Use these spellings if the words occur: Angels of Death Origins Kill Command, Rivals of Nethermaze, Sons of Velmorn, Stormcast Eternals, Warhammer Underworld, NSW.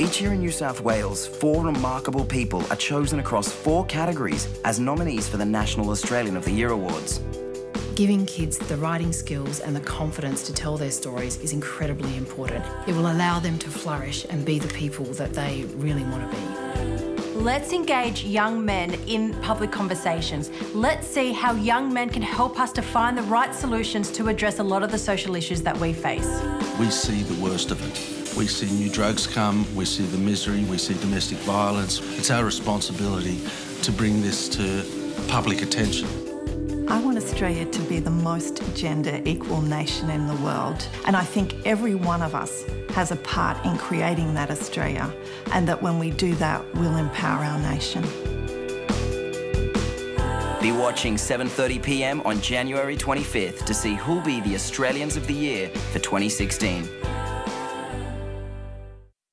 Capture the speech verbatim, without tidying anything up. Each year in New South Wales, four remarkable people are chosen across four categories as nominees for the National Australian of the Year Awards. Giving kids the writing skills and the confidence to tell their stories is incredibly important. It will allow them to flourish and be the people that they really want to be. Let's engage young men in public conversations. Let's see how young men can help us to find the right solutions to address a lot of the social issues that we face. We see the worst of it. We see new drugs come, we see the misery, we see domestic violence. It's our responsibility to bring this to public attention. I want Australia to be the most gender equal nation in the world, and I think every one of us has a part in creating that Australia, and that when we do that, we'll empower our nation. Be watching seven thirty p m on January twenty-fifth to see who'll be the Australians of the Year for twenty sixteen.